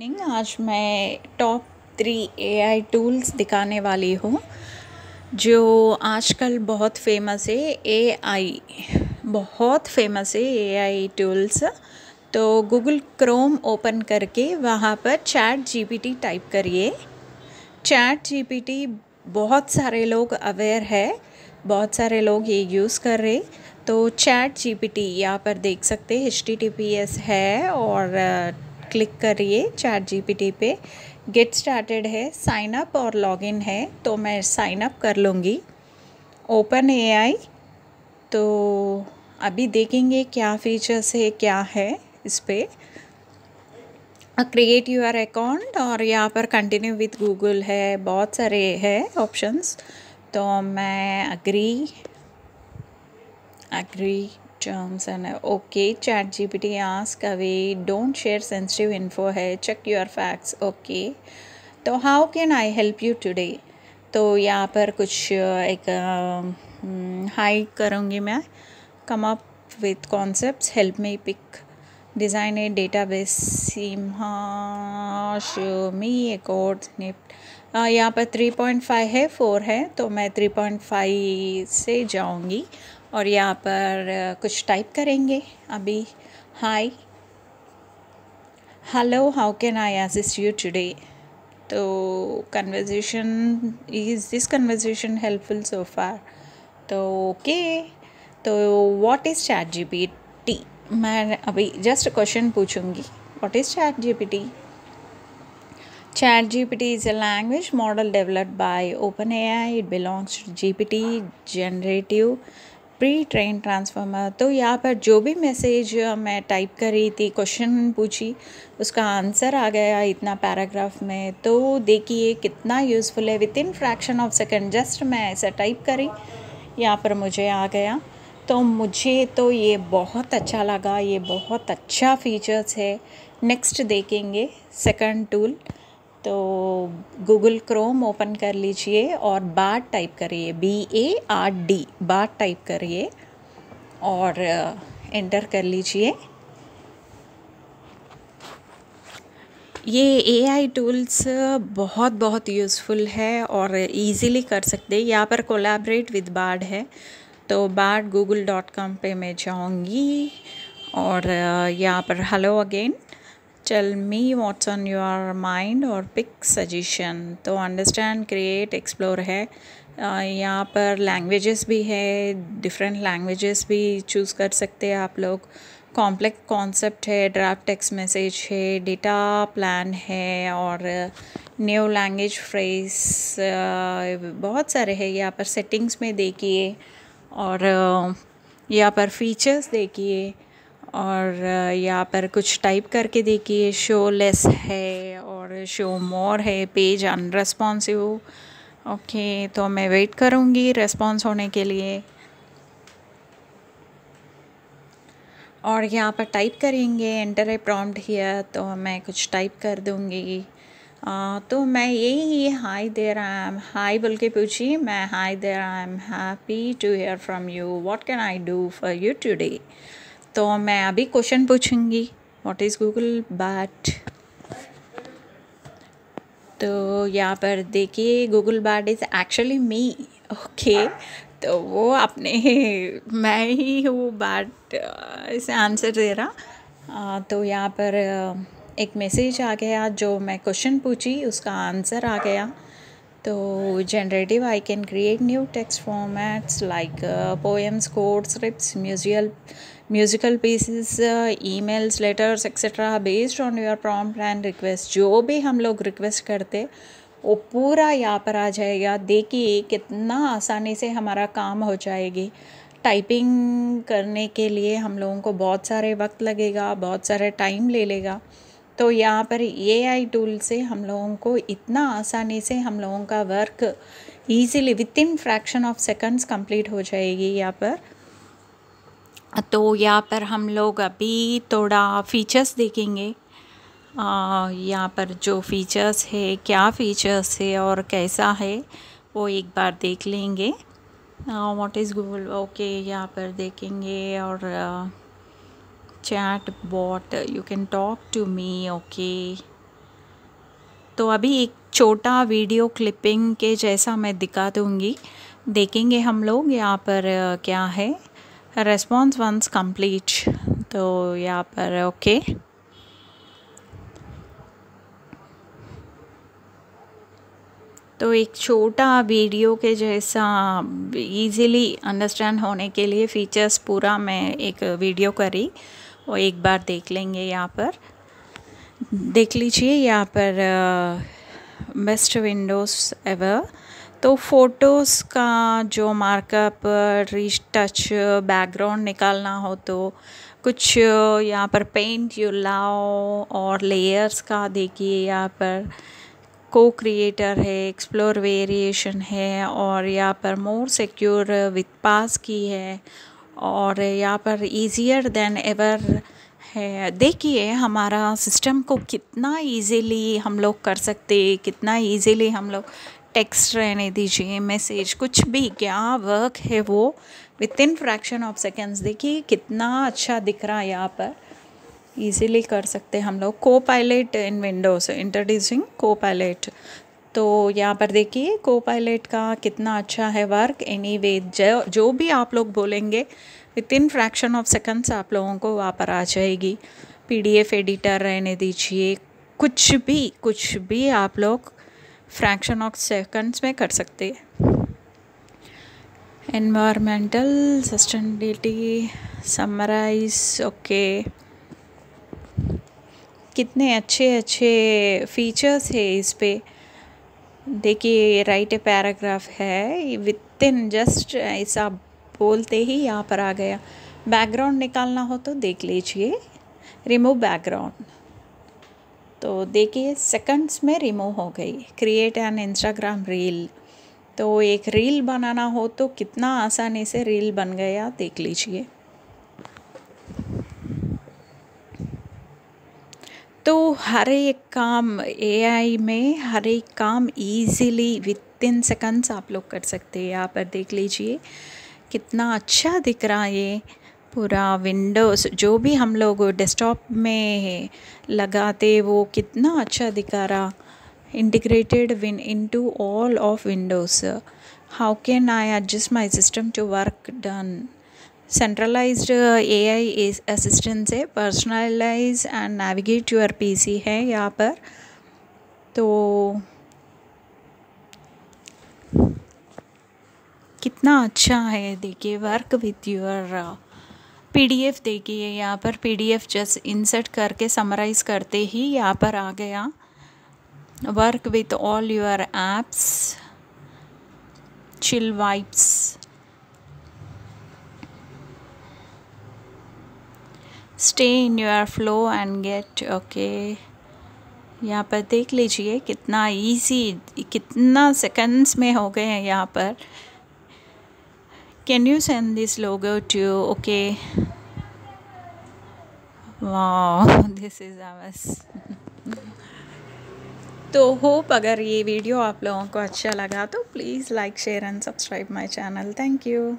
आज मैं top 3 AI tools दिखाने वाली हूँ जो आजकल बहुत फेमस है। AI tools. तो गूगल क्रोम ओपन करके वहाँ पर ChatGPT टाइप करिए। ChatGPT बहुत सारे लोग अवेयर है, बहुत सारे लोग ये यूज़ कर रहे। तो ChatGPT यहाँ पर देख सकते HTTPS है और क्लिक करिए ChatGPT पे। गेट स्टार्टेड है, साइन अप और लॉगिन है, तो मैं साइन अप कर लूँगी। OpenAI, तो अभी देखेंगे क्या फीचर्स है, क्या है इस पर। क्रिएट योर अकाउंट और यहाँ पर कंटिन्यू विथ गूगल है, बहुत सारे है ऑप्शंस। तो मैं agree terms and okay. ChatGPT ask away, don't share sensitive info है, चेक योर फैक्ट्स ओके। तो how can I help you today. तो यहाँ पर कुछ एक हाई करूँगी मैं। Come up with concepts, help me pick, design a database, Seema, show me a code snip. यहाँ पर 3.5 है, 4 है, तो मैं 3.5 से जाऊँगी और यहाँ पर कुछ टाइप करेंगे अभी। Hi, hello, how can I assist you today. तो conversation, is this conversation helpful so far. तो ओके, तो व्हाट इज़ ChatGPT। मैं अभी जस्ट क्वेश्चन पूछूंगी, what is ChatGPT। ChatGPT is a language model developed by OpenAI. It belongs to GPT, generative pre-trained transformer। तो यहाँ पर जो भी मैसेज मैं टाइप कर रही थी, क्वेश्चन पूछी, उसका आंसर आ गया इतना पैराग्राफ में। तो देखिए कितना यूज़फुल है। Within fraction of second just मैं ऐसा टाइप करी, यहाँ पर मुझे आ गया। तो मुझे तो ये बहुत अच्छा लगा, ये बहुत अच्छा फीचर्स है। नेक्स्ट देखेंगे सेकंड टूल। तो गूगल क्रोम ओपन कर लीजिए और बार्ड टाइप करिए, BARD, बार्ड टाइप करिए और एंटर कर लीजिए। ये AI टूल्स बहुत यूज़फुल है और इजीली कर सकते हैं। यहाँ पर कोलैबोरेट विद बार्ड है, तो bard.google.com पे मैं जाऊँगी और यहाँ पर hello again, tell me what's on your mind और पिक सजेशन। तो अंडरस्टैंड, क्रिएट, एक्सप्लोर है। यहाँ पर लैंग्वेजेस भी है, डिफरेंट लैंग्वेजेस भी चूज़ कर सकते हैं आप लोग। कॉम्प्लेक्स कॉन्सेप्ट है, ड्राफ्ट टेक्स्ट मैसेज है, डेटा प्लान है और न्यू लैंग्वेज फ्रेज बहुत सारे है। यहाँ पर सेटिंग्स में देखिए और यहाँ पर फीचर्स देखिए और यहाँ पर कुछ टाइप करके देखिए। शो लेस है और शो मोर है, पेज अनरेस्पॉन्सिव ओके। तो मैं वेट करूँगी रेस्पॉन्स होने के लिए और यहाँ पर टाइप करेंगे एंटर ए प्रॉम्प्ट हियर। तो मैं कुछ टाइप कर दूँगी। तो मैं यही hi there I am, hi बोल के पूछी मैं, hi there I am, happy to hear from you, what can I do for you today. तो मैं अभी क्वेश्चन पूछूंगी, व्हाट इज़ गूगल बार्ड। तो यहाँ पर देखिए Google Bard is actually me okay. तो वो अपने मैं ही हूँ बार्ड, इसे आंसर दे रहा। तो यहाँ पर एक मैसेज आ गया, जो मैं क्वेश्चन पूछी उसका आंसर आ गया। तो generative, I can create new text formats like poems, code scripts, musical pieces, emails, letters etcetera based on your prompt and request. जो भी हम लोग रिक्वेस्ट करते वो पूरा यहाँ पर आ जाएगा। देखिए कितना आसानी से हमारा काम हो जाएगी। टाइपिंग करने के लिए हम लोगों को बहुत सारे वक्त लगेगा, बहुत सारे टाइम ले लेगा। तो यहाँ पर AI टूल से हम लोगों को इतना आसानी से हम लोगों का work easily within fraction of seconds complete हो जाएगी यहाँ पर। तो यहाँ पर हम लोग अभी थोड़ा फीचर्स देखेंगे। यहाँ पर जो फीचर्स है, क्या फीचर्स है और कैसा है, वो एक बार देख लेंगे। व्हाट इज़ गूगल ओके, यहाँ पर देखेंगे और chat bot, you can talk to me okay। तो अभी एक छोटा वीडियो क्लिपिंग के जैसा मैं दिखा दूँगी, देखेंगे हम लोग यहाँ पर क्या है। रेस्पॉन्स वंस कंप्लीट, तो यहाँ पर ओके। तो एक छोटा वीडियो के जैसा इजीली अंडरस्टैंड होने के लिए फीचर्स पूरा मैं एक वीडियो करी, वो एक बार देख लेंगे। यहाँ पर देख लीजिए, यहाँ पर बेस्ट विंडोज़ एवर। तो फ़ोटोज़ का जो मार्कअप, रिटच, बैकग्राउंड निकालना हो तो कुछ यहाँ पर पेंट यू लाओ, और लेयर्स का देखिए यहाँ पर को क्रिएटर है, एक्सप्लोर वेरिएशन है, और यहाँ पर मोर सिक्योर विथ पास की है, और यहाँ पर ईजियर देन एवर है। देखिए हमारा सिस्टम को कितना ईजीली हम लोग कर सकते, कितना ईजीली हम लोग टेक्स्ट रहने दीजिए, मैसेज, कुछ भी, क्या वर्क है वो with in fraction of seconds. देखिए कितना अच्छा दिख रहा है, यहाँ पर ईज़िली कर सकते हैं हम लोग। Copilot in Windows, introducing Copilot. तो यहाँ पर देखिए कोपायलट का कितना अच्छा है वर्क। एनीवे जो भी आप लोग बोलेंगे with in fraction of seconds आप लोगों को वहाँ पर आ जाएगी। पीडीएफ एडिटर रहने दीजिए, कुछ भी आप लोग फ्रैक्शन ऑफ सेकंड्स में कर सकते हैं। Environmental sustainability summarise, okay. कितने अच्छे अच्छे फीचर्स है इस पर। देखिए राइट ए पैराग्राफ है, विथ इन जस्ट ऐसा बोलते ही यहाँ पर आ गया। बैकग्राउंड निकालना हो तो देख लीजिए, रिमूव बैकग्राउंड, तो देखिए सेकंड्स में रिमूव हो गई। क्रिएट एन इंस्टाग्राम रील, तो एक रील बनाना हो तो कितना आसानी से रील बन गया, देख लीजिए। तो हर एक काम एआई में, हर एक काम ईज़िली विथ इन सेकंड्स आप लोग कर सकते हैं। यहाँ पर देख लीजिए कितना अच्छा दिख रहा है ये पूरा विंडोज़। जो भी हम लोग डेस्कटॉप में लगाते वो कितना अच्छा दिखा रहा। Integrated win into all of Windows, how can I adjust my system to work done. Centralised AI assistant से personalise and navigate your PC है यहाँ पर। तो कितना अच्छा है, देखिए वर्क विथ यूर पीडीएफ। देखिए यहाँ पर पीडीएफ जस्ट इंसर्ट करके समराइज करते ही यहाँ पर आ गया। Work with all your apps, chill vibes, stay in your flow and get, okay. यहाँ पर देख लीजिए कितना ईजी, कितना सेकंड्स में हो गए हैं यहाँ पर। Can you send this logo to, okay, wow, this is amazing. तो होप अगर ये वीडियो आप लोगों को अच्छा लगा तो please like, share and subscribe my channel. Thank you.